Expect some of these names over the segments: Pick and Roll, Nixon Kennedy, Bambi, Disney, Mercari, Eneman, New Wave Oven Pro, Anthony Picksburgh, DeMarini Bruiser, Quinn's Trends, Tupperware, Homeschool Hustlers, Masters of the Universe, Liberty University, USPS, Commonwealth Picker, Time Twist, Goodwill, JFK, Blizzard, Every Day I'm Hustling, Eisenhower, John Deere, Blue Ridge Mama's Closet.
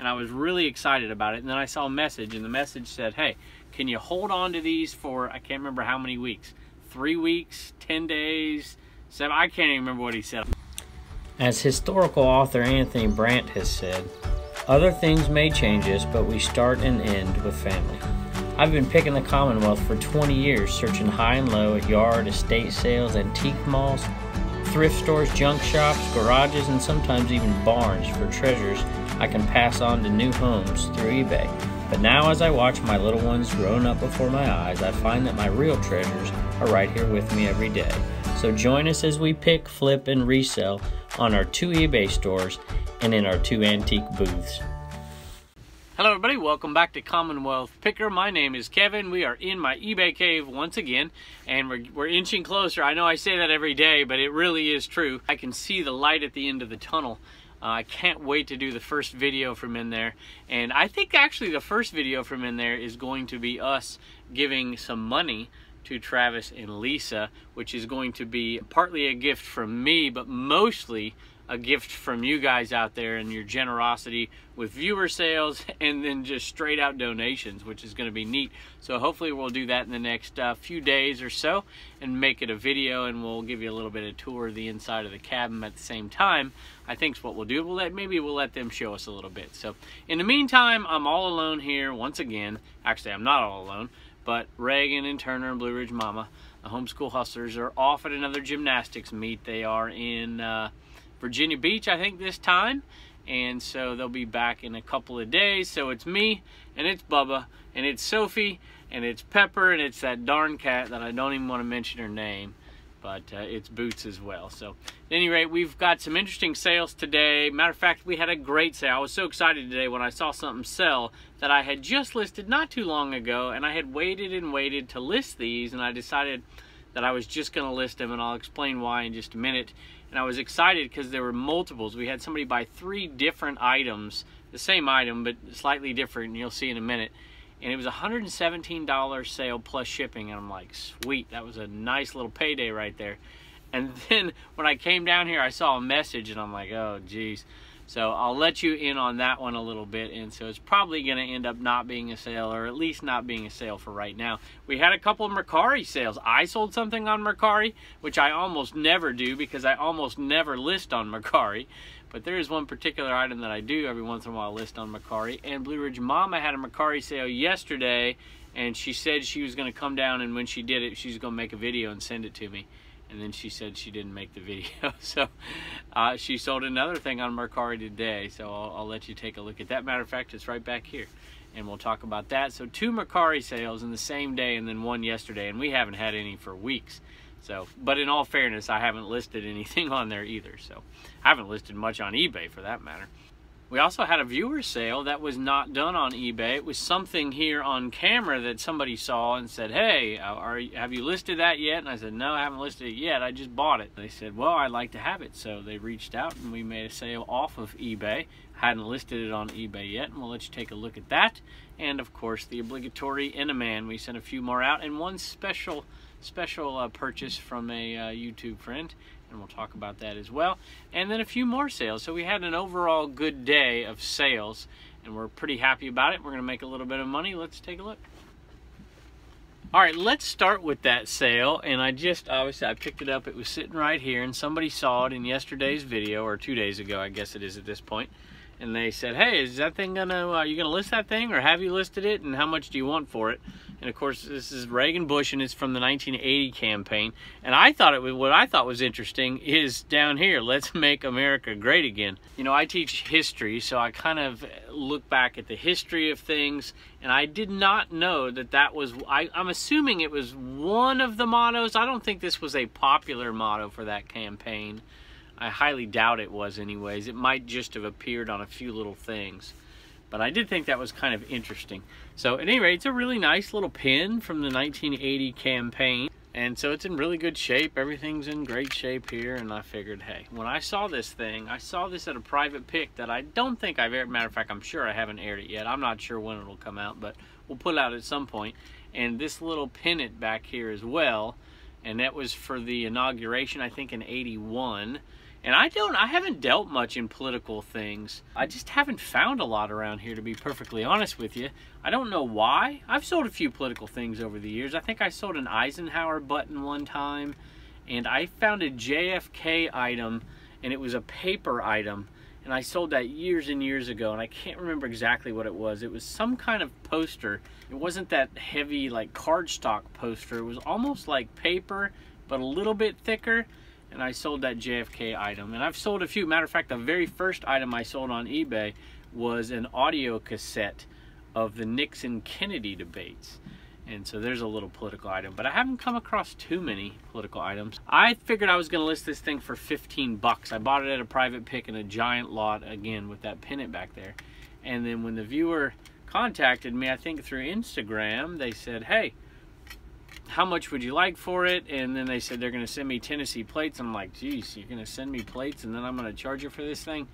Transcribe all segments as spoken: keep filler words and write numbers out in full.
and I was really excited about it. And then I saw a message, and the message said, hey, can you hold on to these for, I can't remember how many weeks, three weeks, ten days, seven, I can't even remember what he said. As historical author Anthony Brandt has said, other things may change us, but we start and end with family. I've been picking the Commonwealth for twenty years, searching high and low at yard, estate sales, antique malls, thrift stores, junk shops, garages, and sometimes even barns for treasures I can pass on to new homes through eBay. But now as I watch my little ones growing up before my eyes, I find that my real treasures are right here with me every day. So join us as we pick, flip, and resell on our two eBay stores and in our two antique booths. Hello everybody, welcome back to Commonwealth Picker. My name is Kevin. We are in my eBay cave once again, and we're, we're inching closer. I know I say that every day, but it really is true. I can see the light at the end of the tunnel. Uh, I can't wait to do the first video from in there, and I think actually the first video from in there is going to be us giving some money to Travis and Lisa, which is going to be partly a gift from me, but mostly a gift from you guys out there and your generosity with viewer sales and then just straight out donations, which is going to be neat. So hopefully we'll do that in the next uh, few days or so and make it a video, and we'll give you a little bit of tour of the inside of the cabin at the same time. I think's what we'll do. We'll let, maybe we'll let them show us a little bit. So in the meantime, I'm all alone here once again. Actually, I'm not all alone, but Reagan and Turner and Blue Ridge Mama, the Homeschool Hustlers, are off at another gymnastics meet. They are in Uh, Virginia Beach, I think, this time, and so they'll be back in a couple of days. So it's me, and it's Bubba, and it's Sophie, and it's Pepper, and it's that darn cat that I don't even want to mention her name, but uh, it's Boots as well. So at any rate, we've got some interesting sales today. Matter of fact, we had a great sale. I was so excited today when I saw something sell that I had just listed not too long ago, and I had waited and waited to list these, and I decided that I was just going to list them, and I'll explain why in just a minute. And I was excited because there were multiples. We had somebody buy three different items, the same item, but slightly different, and you'll see in a minute. And it was a one hundred seventeen dollar sale plus shipping, and I'm like, sweet, that was a nice little payday right there. And then when I came down here, I saw a message, and I'm like, oh, geez. So I'll let you in on that one a little bit, and so it's probably going to end up not being a sale, or at least not being a sale for right now. We had a couple of Mercari sales. I sold something on Mercari, which I almost never do because I almost never list on Mercari. But there is one particular item that I do every once in a while list on Mercari. And Blue Ridge Mama had a Mercari sale yesterday, and she said she was going to come down, and when she did it, she was going to make a video and send it to me. And then she said she didn't make the video. So uh, she sold another thing on Mercari today. So I'll, I'll let you take a look at that. Matter of fact, it's right back here, and we'll talk about that. So two Mercari sales in the same day, and then one yesterday. And we haven't had any for weeks. So, but in all fairness, I haven't listed anything on there either. So I haven't listed much on eBay for that matter. We also had a viewer sale that was not done on eBay. It was something here on camera that somebody saw and said, hey, are, have you listed that yet? And I said, no, I haven't listed it yet. I just bought it. They said, well, I'd like to have it. So they reached out, and we made a sale off of eBay. Hadn't listed it on eBay yet, and we'll let you take a look at that. And, of course, the obligatory Eneman. We sent a few more out, and one special, special uh, purchase from a uh, YouTube friend. And we'll talk about that as well. And then a few more sales. So we had an overall good day of sales, and we're pretty happy about it. We're going to make a little bit of money. Let's take a look. All right, let's start with that sale. And I just, obviously, I picked it up. It was sitting right here, and somebody saw it in yesterday's video, or two days ago, I guess it is at this point. And they said, hey, is that thing going to, are you going to list that thing, or have you listed it, and how much do you want for it? And, of course, this is Reagan Bush, and it's from the nineteen eighty campaign. And I thought it was, what I thought was interesting is down here, let's make America great again. You know, I teach history, so I kind of look back at the history of things, and I did not know that that was, I, I'm assuming it was one of the mottos. I don't think this was a popular motto for that campaign. I highly doubt it was anyways. It might just have appeared on a few little things. But I did think that was kind of interesting. So at any rate, it's a really nice little pin from the nineteen eighty campaign. And so it's in really good shape. Everything's in great shape here. And I figured, hey, when I saw this thing, I saw this at a private pick that I don't think I've aired. Matter of fact, I'm sure I haven't aired it yet. I'm not sure when it'll come out, but we'll put it out at some point. And this little pennant back here as well. And that was for the inauguration, I think, in eighty-one. And I don't, I haven't dealt much in political things. I just haven't found a lot around here, to be perfectly honest with you. I don't know why. I've sold a few political things over the years. I think I sold an Eisenhower button one time, and I found a J F K item, and it was a paper item, and I sold that years and years ago, and I can't remember exactly what it was. It was some kind of poster. It wasn't that heavy, like, cardstock poster. It was almost like paper, but a little bit thicker. And I sold that J F K item, and I've sold a few. Matter of fact, the very first item I sold on eBay was an audio cassette of the Nixon Kennedy debates, and so there's a little political item, but I haven't come across too many political items. I figured I was gonna list this thing for fifteen bucks. I bought it at a private pick in a giant lot, again with that pennant back there, and then when the viewer contacted me, I think through Instagram, they said, hey, how much would you like for it? And then they said they're going to send me Tennessee plates. I'm like, geez, you're going to send me plates and then I'm going to charge you for this thing?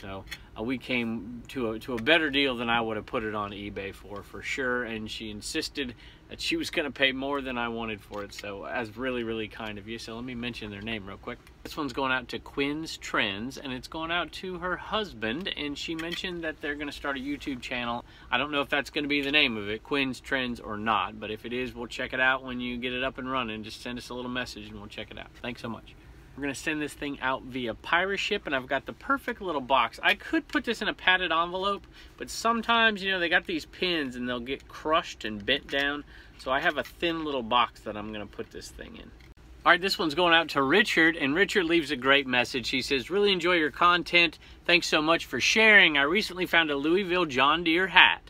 So uh, we came to a, to a better deal than I would have put it on eBay for, for sure. And she insisted that she was going to pay more than I wanted for it. So that's really, really kind of you. So let me mention their name real quick. This one's going out to Quinn's Trends, and it's going out to her husband. And she mentioned that they're going to start a YouTube channel. I don't know if that's going to be the name of it, Quinn's Trends, or not. But if it is, we'll check it out when you get it up and running. Just send us a little message and we'll check it out. Thanks so much. We're going to send this thing out via pirate ship, and I've got the perfect little box. I could put this in a padded envelope, but sometimes, you know, they got these pins and they'll get crushed and bent down. So I have a thin little box that I'm going to put this thing in. All right, this one's going out to Richard, and Richard leaves a great message. He says, really enjoy your content. Thanks so much for sharing. I recently found a Louisville John Deere hat.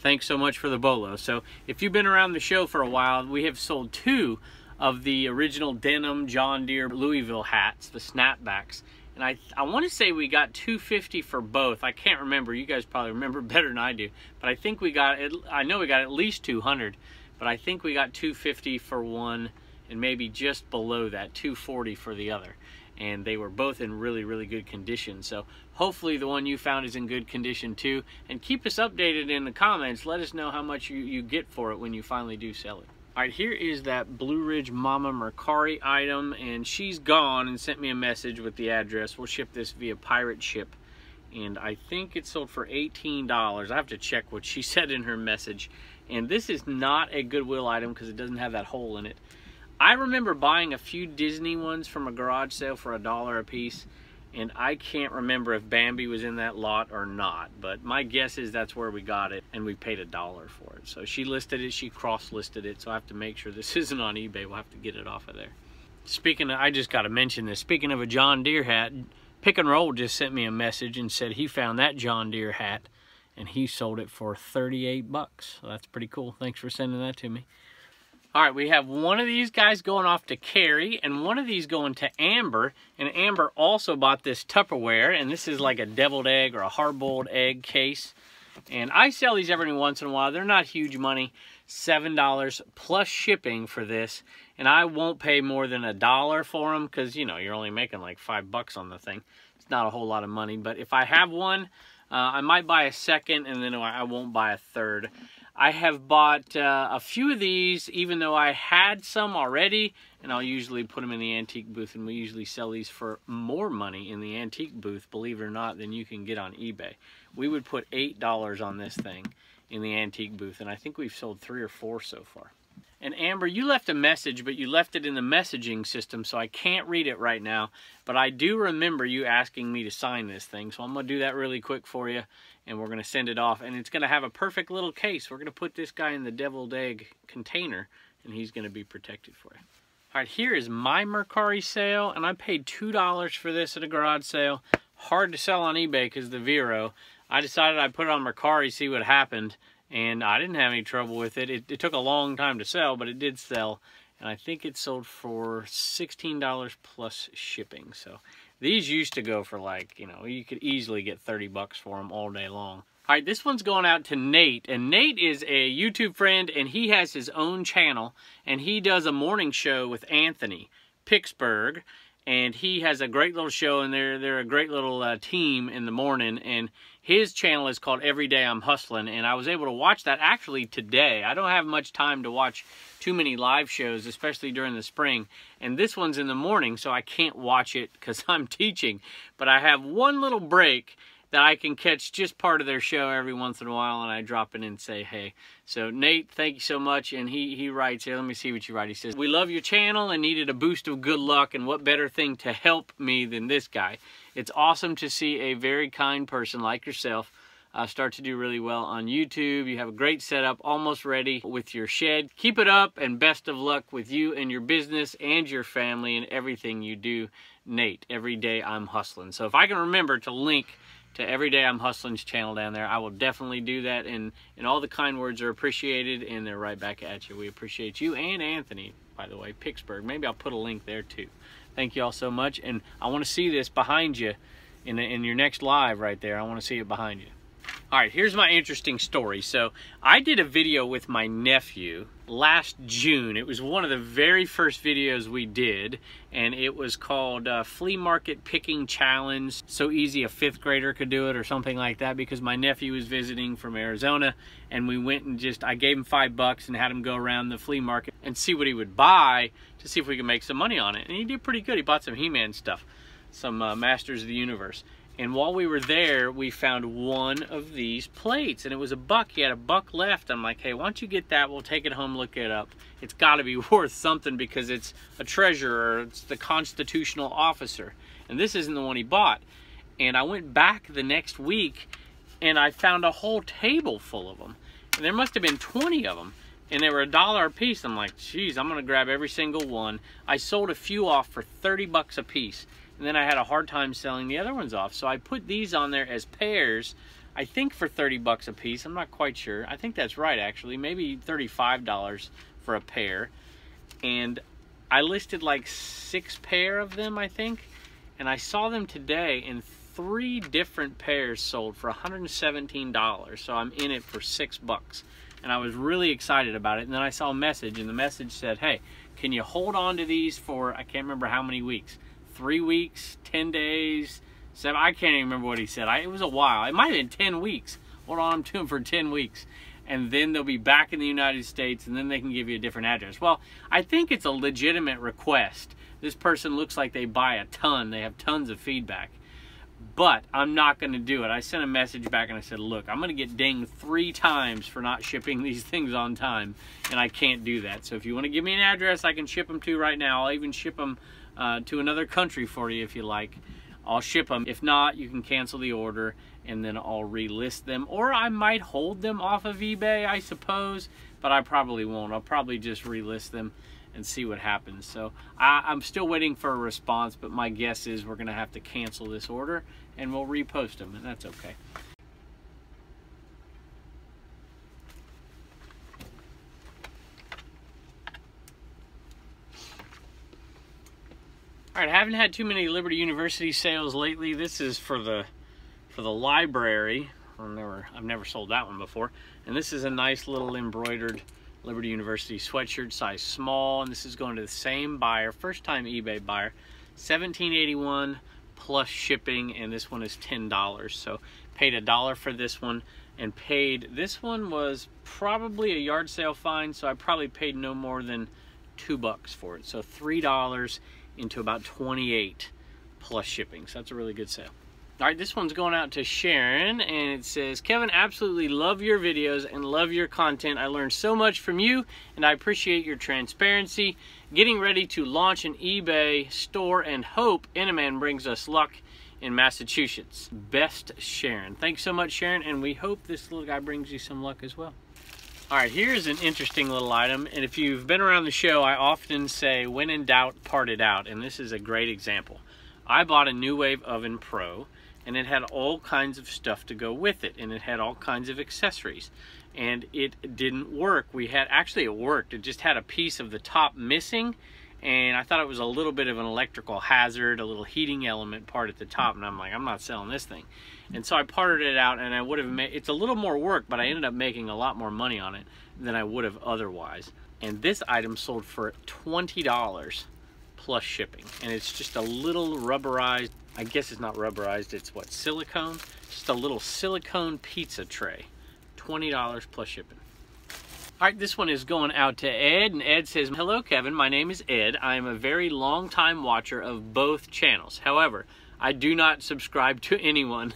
Thanks so much for the bolo. So if you've been around the show for a while, we have sold two of the original denim John Deere Louisville hats, the snapbacks. And I I want to say we got two fifty for both. I can't remember. You guys probably remember better than I do. But I think we got, I know we got at least two hundred, but I think we got two fifty for one and maybe just below that, two forty for the other. And they were both in really, really good condition. So hopefully the one you found is in good condition too. And keep us updated in the comments. Let us know how much you, you get for it when you finally do sell it. All right, here is that Blue Ridge Mama Mercari item, and she's gone and sent me a message with the address. We'll ship this via pirate ship, and I think it sold for eighteen dollars. I have to check what she said in her message. And this is not a Goodwill item because it doesn't have that hole in it. I remember buying a few Disney ones from a garage sale for a dollar a piece, and I can't remember if Bambi was in that lot or not, but my guess is that's where we got it, and we paid a dollar for it. So she listed it, she cross-listed it, so I have to make sure this isn't on eBay. We'll have to get it off of there. Speaking of, I just gotta mention this, speaking of a John Deere hat, Pick and Roll just sent me a message and said he found that John Deere hat, and he sold it for thirty-eight bucks. So that's pretty cool. Thanks for sending that to me. All right, we have one of these guys going off to Carrie and one of these going to Amber. And Amber also bought this Tupperware, and this is like a deviled egg or a hard-boiled egg case. And I sell these every once in a while. They're not huge money, seven dollars plus shipping for this. And I won't pay more than a dollar for them because, you know, you're only making like five bucks on the thing. It's not a whole lot of money, but if I have one, uh, I might buy a second, and then I won't buy a third. I have bought uh, a few of these, even though I had some already, and I'll usually put them in the antique booth, and we usually sell these for more money in the antique booth, believe it or not, than you can get on eBay. We would put eight dollars on this thing in the antique booth, and I think we've sold three or four so far. And Amber, you left a message, but you left it in the messaging system, so I can't read it right now, but I do remember you asking me to sign this thing, so I'm going to do that really quick for you. And we're going to send it off, and it's going to have a perfect little case. We're going to put this guy in the deviled egg container, and he's going to be protected for you. All right, here is my Mercari sale, and I paid two dollars for this at a garage sale. Hard to sell on eBay because the Vero. I decided I'd put it on Mercari, see what happened, and I didn't have any trouble with it. It, it took a long time to sell, but it did sell, and I think it sold for sixteen dollars plus shipping, so... These used to go for like, you know, you could easily get thirty bucks for them all day long. All right, this one's going out to Nate. And Nate is a YouTube friend, and he has his own channel. And he does a morning show with Anthony Picksburgh. and he has a great little show, and they're, they're a great little uh, team in the morning, and his channel is called Every Day I'm Hustling, and I was able to watch that actually today. I don't have much time to watch too many live shows, especially during the spring, and this one's in the morning, so I can't watch it because I'm teaching, but I have one little break that I can catch just part of their show every once in a while, and I drop in and say, hey. So Nate, thank you so much, and he, he writes here, let me see what you write. He says, we love your channel and needed a boost of good luck, and what better thing to help me than this guy. It's awesome to see a very kind person like yourself uh, start to do really well on YouTube. You have a great setup, almost ready with your shed. Keep it up, and best of luck with you and your business and your family and everything you do, Nate. Every Day I'm Hustling. So if I can remember to link to Every Day I'm Hustling's channel down there, I will definitely do that, and, and all the kind words are appreciated, and they're right back at you. We appreciate you and Anthony, by the way, Picksburgh. Maybe I'll put a link there too. Thank you all so much, and I want to see this behind you in, the, in your next live right there. I want to see it behind you. All right, here's my interesting story. So I did a video with my nephew last June. It was one of the very first videos we did, and it was called uh, Flea Market Picking Challenge. So easy a fifth grader could do it or something like that, because my nephew was visiting from Arizona, and we went and just, I gave him five bucks and had him go around the flea market and see what he would buy to see if we could make some money on it. And he did pretty good. He bought some He-Man stuff, some uh, Masters of the Universe. And while we were there, we found one of these plates, and it was a buck. He had a buck left. I'm like, hey, why don't you get that? We'll take it home, look it up. It's gotta be worth something because it's a treasurer, it's the constitutional officer. And this isn't the one he bought. And I went back the next week, and I found a whole table full of them. And there must have been twenty of them. And they were a dollar a piece. I'm like, geez, I'm gonna grab every single one. I sold a few off for thirty bucks a piece. And then I had a hard time selling the other ones off. So I put these on there as pairs, I think for thirty bucks a piece. I'm not quite sure. I think that's right, actually. Maybe thirty-five dollars for a pair. And I listed like six pair of them, I think. And I saw them today, and three different pairs sold for one hundred seventeen dollars. So I'm in it for six bucks. And I was really excited about it. And then I saw a message, and the message said, hey, can you hold on to these for, I can't remember how many weeks. three weeks, ten days, seven, I can't even remember what he said. I, it was a while. It might have been ten weeks. Hold on to them for ten weeks. And then they'll be back in the United States, and then they can give you a different address. Well, I think it's a legitimate request. This person looks like they buy a ton. They have tons of feedback. But I'm not going to do it. I sent a message back, and I said, look, I'm going to get dinged three times for not shipping these things on time, and I can't do that. So if you want to give me an address I can ship them to right now, I'll even ship them Uh, to another country for you if you like. I'll ship them. If not, you can cancel the order, and then I'll relist them. Or I might hold them off of eBay, I suppose, but I probably won't. I'll probably just relist them and see what happens. So I, I'm still waiting for a response, but my guess is we're gonna have to cancel this order, and we'll repost them, and that's okay. All right, I haven't had too many Liberty University sales lately. This is for the for the library. I've never, I've never sold that one before. And this is a nice little embroidered Liberty University sweatshirt, size small. And this is going to the same buyer, first time eBay buyer, seventeen eighty-one plus shipping. And this one is ten dollars. So paid a dollar for this one, and paid, this one was probably a yard sale fine. So I probably paid no more than two bucks for it. So three dollars. Into about twenty-eight plus shipping. So that's a really good sale. All right, this one's going out to Sharon, and it says, Kevin, absolutely love your videos and love your content. I learned so much from you, and I appreciate your transparency. Getting ready to launch an eBay store, and hope Eneman brings us luck in Massachusetts. Best, Sharon. Thanks so much, Sharon, and we hope this little guy brings you some luck as well. All right, here's an interesting little item, and if you've been around the show, I often say, when in doubt, part it out, and this is a great example. I bought a New Wave Oven Pro, and it had all kinds of stuff to go with it, and it had all kinds of accessories, and it didn't work. We had, actually it worked, it just had a piece of the top missing, and I thought it was a little bit of an electrical hazard, a little heating element part at the top, and I'm like, I'm not selling this thing. And so I parted it out, and I would have made, it's a little more work, but I ended up making a lot more money on it than I would have otherwise. And this item sold for twenty dollars plus shipping. And it's just a little rubberized, I guess it's not rubberized, it's what, silicone? Just a little silicone pizza tray. twenty dollars plus shipping. All right, this one is going out to Ed, and Ed says, "Hello, Kevin, my name is Ed. I am a very long time watcher of both channels. However, I do not subscribe to anyone.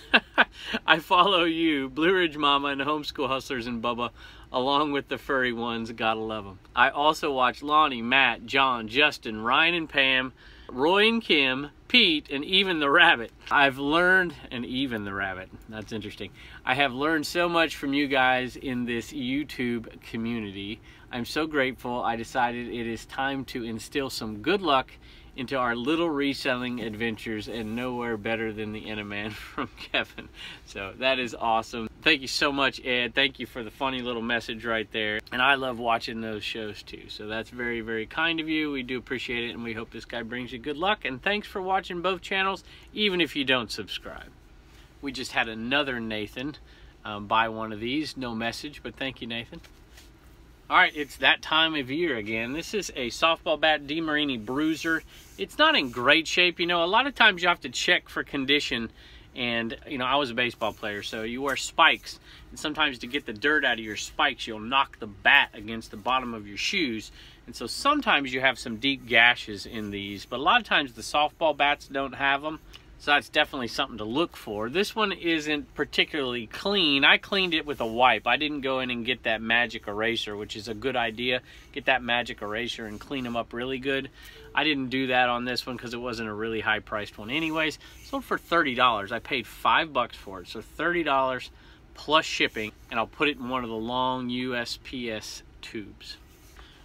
I follow you, Blue Ridge Mama and Homeschool Hustlers and Bubba, along with the furry ones, gotta love them. I also watch Lonnie, Matt, John, Justin, Ryan and Pam, Roy and Kim, Pete, and even the rabbit. I've learned, and even the rabbit, that's interesting. I have learned so much from you guys in this YouTube community. I'm so grateful. I decided it is time to instill some good luck into our little reselling adventures, and nowhere better than the Eneman from Kevin." So that is awesome. Thank you so much, Ed. Thank you for the funny little message right there. And I love watching those shows too. So that's very, very kind of you. We do appreciate it, and we hope this guy brings you good luck. And thanks for watching both channels, even if you don't subscribe. We just had another Nathan um, buy one of these. No message, but thank you, Nathan. All right, it's that time of year again. This is a softball bat, DeMarini Bruiser. It's not in great shape. You know, a lot of times you have to check for condition. And, you know, I was a baseball player, so you wear spikes. And sometimes to get the dirt out of your spikes, you'll knock the bat against the bottom of your shoes. And so sometimes you have some deep gashes in these. But a lot of times the softball bats don't have them. So that's definitely something to look for. This one isn't particularly clean. I cleaned it with a wipe. I didn't go in and get that magic eraser, which is a good idea. Get that magic eraser and clean them up really good. I didn't do that on this one because it wasn't a really high priced one anyways. Sold for thirty dollars. I paid five bucks for it. So thirty dollars plus shipping, and I'll put it in one of the long U S P S tubes.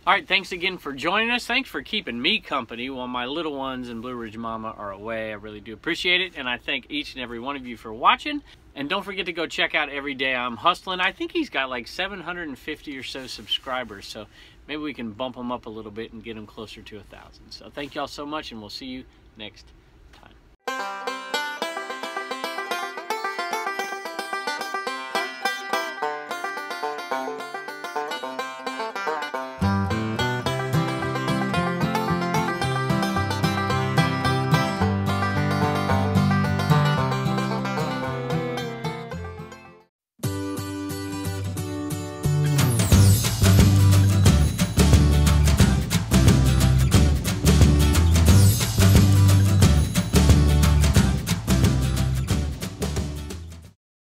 All right, thanks again for joining us. Thanks for keeping me company while my little ones and Blue Ridge Mama are away. I really do appreciate it, and I thank each and every one of you for watching. And don't forget to go check out Every Day I'm Hustling. I think he's got like seven hundred fifty or so subscribers, so maybe we can bump them up a little bit and get them closer to a thousand. So thank y'all so much, and we'll see you next time.